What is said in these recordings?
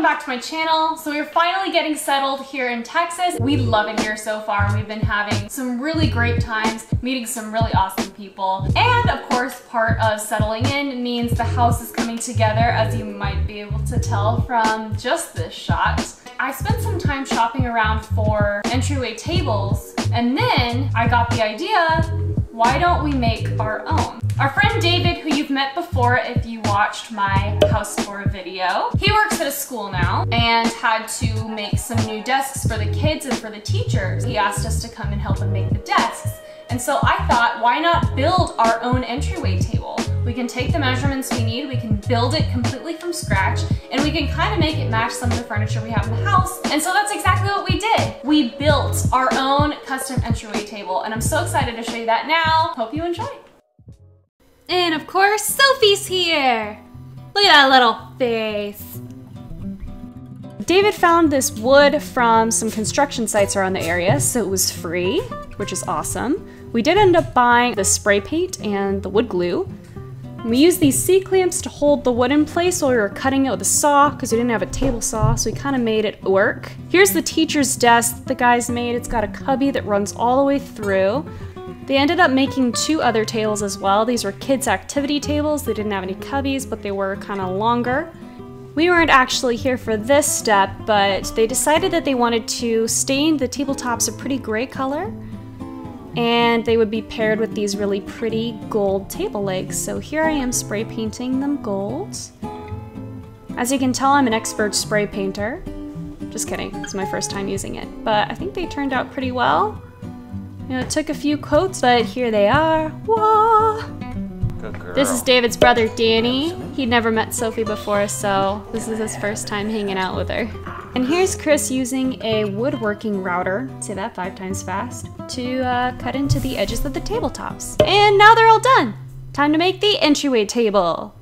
welcome back to my channel. So we're finally getting settled here in Texas. We love it here so far, and we've been having some really great times, meeting some really awesome people. And of course, part of settling in means the house is coming together, as you might be able to tell from just this shot. I spent some time shopping around for entryway tables, and then I got the idea, why don't we make our own? Our friend David, who you've met before if you watched my house tour video, he works at a school now and had to make some new desks for the kids and for the teachers. He asked us to come and help him make the desks. And so I thought, why not build our own entryway table? We can take the measurements we need, we can build it completely from scratch, and we can kind of make it match some of the furniture we have in the house. And so that's exactly what we did. We built our own custom entryway table, and I'm so excited to show you that now. Hope you enjoy. And of course, Sophie's here. Look at that little face. David found this wood from some construction sites around the area, so it was free, which is awesome. We did end up buying the spray paint and the wood glue. We used these C-clamps to hold the wood in place while we were cutting it with a saw, because we didn't have a table saw, so we kind of made it work. Here's the teacher's desk that the guys made. It's got a cubby that runs all the way through. They ended up making two other tables as well. These were kids' activity tables. They didn't have any cubbies, but they were kind of longer. We weren't actually here for this step, but they decided that they wanted to stain the tabletops a pretty gray color, and they would be paired with these really pretty gold table legs. So here I am spray painting them gold. As you can tell, I'm an expert spray painter. Just kidding, it's my first time using it, but I think they turned out pretty well. You know, it took a few coats, but here they are. Whoa! Good girl. This is David's brother, Danny. He'd never met Sophie before, so this is his first time hanging out with her. And here's Chris using a woodworking router, say that 5 times fast, to cut into the edges of the tabletops. And now they're all done. Time to make the entryway table.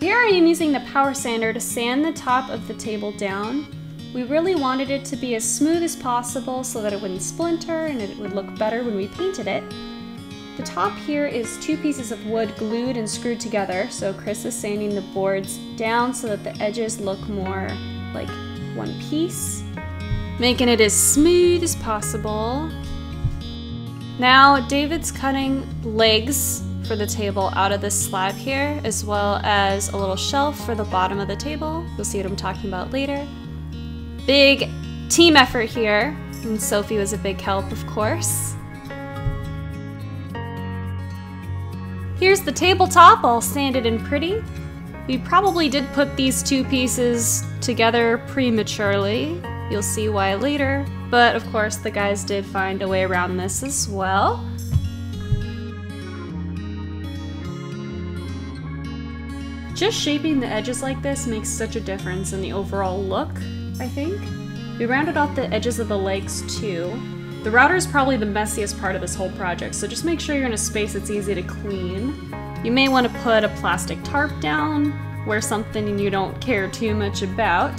Here I am using the power sander to sand the top of the table down. We really wanted it to be as smooth as possible so that it wouldn't splinter and it would look better when we painted it. The top here is 2 pieces of wood glued and screwed together, so Chris is sanding the boards down so that the edges look more like one piece, making it as smooth as possible. Now David's cutting legs for the table out of this slab here, as well as a little shelf for the bottom of the table. You'll see what I'm talking about later. Big team effort here, and Sophie was a big help, of course. Here's the tabletop, all sanded and pretty. We probably did put these 2 pieces together prematurely. You'll see why later, but of course the guys did find a way around this as well. Just shaping the edges like this makes such a difference in the overall look. I think. We rounded off the edges of the legs too. The router is probably the messiest part of this whole project, so just make sure you're in a space that's easy to clean. You may want to put a plastic tarp down, wear something you don't care too much about.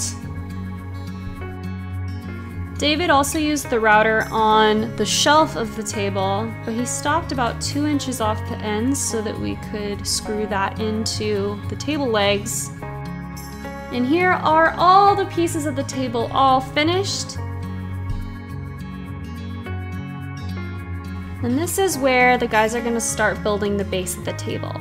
David also used the router on the shelf of the table, but he stopped about 2 inches off the ends so that we could screw that into the table legs. And here are all the pieces of the table all finished. And this is where the guys are going to start building the base of the table.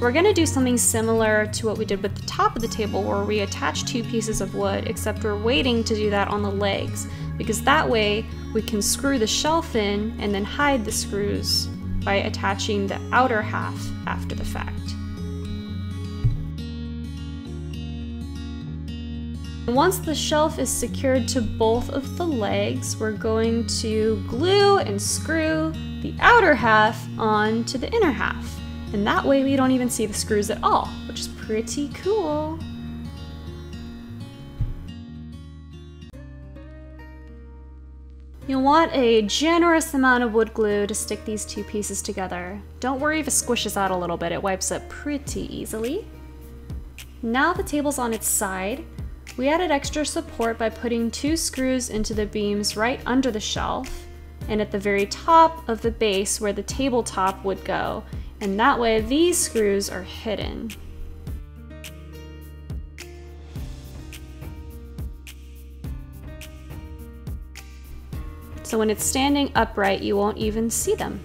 We're going to do something similar to what we did with the top of the table, where we attach 2 pieces of wood, except we're waiting to do that on the legs, because that way we can screw the shelf in and then hide the screws by attaching the outer half after the fact. Once the shelf is secured to both of the legs, we're going to glue and screw the outer half onto the inner half. And that way we don't even see the screws at all, which is pretty cool. You'll want a generous amount of wood glue to stick these 2 pieces together. Don't worry if it squishes out a little bit, it wipes up pretty easily. Now the table's on its side. We added extra support by putting 2 screws into the beams right under the shelf and at the very top of the base where the tabletop would go. And that way these screws are hidden. so when it's standing upright, you won't even see them.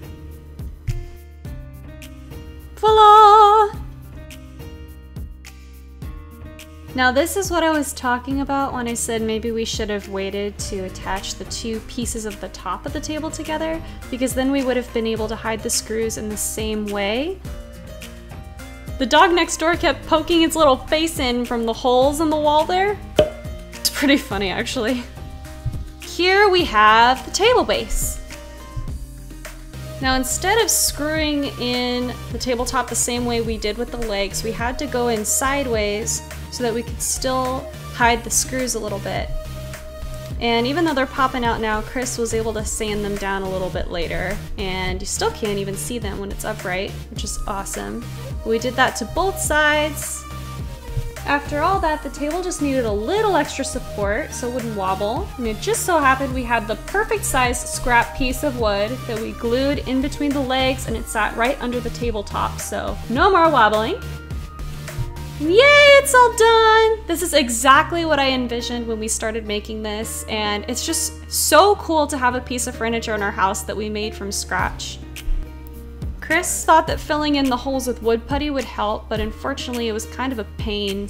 Voila! Now this is what I was talking about when I said maybe we should have waited to attach the two pieces of the top of the table together, because then we would have been able to hide the screws in the same way. The dog next door kept poking its little face in from the holes in the wall there. It's pretty funny, actually. Here we have the table base. Now instead of screwing in the tabletop the same way we did with the legs, we had to go in sideways so that we could still hide the screws a little bit. And even though they're popping out now, Chris was able to sand them down a little bit later, and you still can't even see them when it's upright, which is awesome. We did that to both sides. After all that, the table just needed a little extra support so it wouldn't wobble, and it just so happened we had the perfect size scrap piece of wood that we glued in between the legs, and it sat right under the tabletop, so no more wobbling. Yay, it's all done! This is exactly what I envisioned when we started making this, and it's just so cool to have a piece of furniture in our house that we made from scratch. Chris thought that filling in the holes with wood putty would help, but unfortunately it was kind of a pain.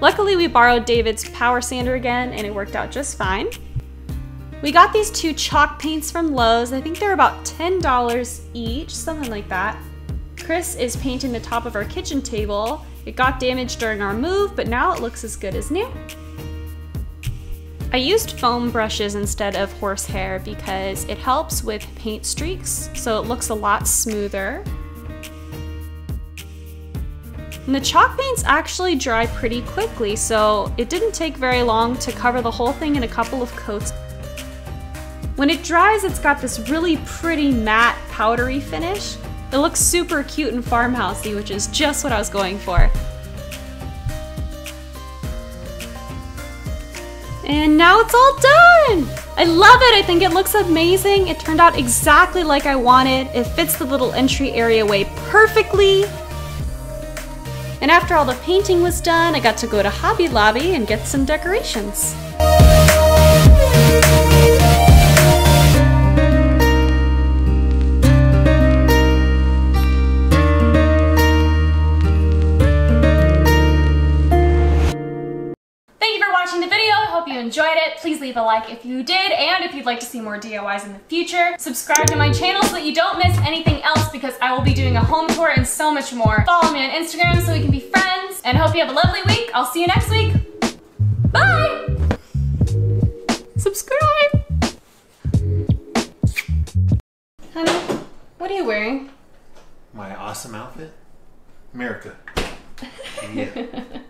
Luckily we borrowed David's power sander again, and it worked out just fine. We got these two chalk paints from Lowe's. I think they're about $10 each, something like that. Chris is painting the top of our kitchen table. It got damaged during our move, but now it looks as good as new. I used foam brushes instead of horsehair because it helps with paint streaks, so it looks a lot smoother. And the chalk paints actually dry pretty quickly, so it didn't take very long to cover the whole thing in a couple of coats. When it dries, it's got this really pretty matte, powdery finish. It looks super cute and farmhousey, which is just what I was going for. And now it's all done! I love it! I think it looks amazing. It turned out exactly like I wanted. It fits the little entry area way perfectly. And after all the painting was done, I got to go to Hobby Lobby and get some decorations. Enjoyed it, please leave a like if you did, and if you'd like to see more DIYs in the future, subscribe to my channel so that you don't miss anything else, because I will be doing a home tour and so much more. Follow me on Instagram so we can be friends, and I hope you have a lovely week. I'll see you next week. Bye! Subscribe! Honey, what are you wearing? My awesome outfit? America. Yeah.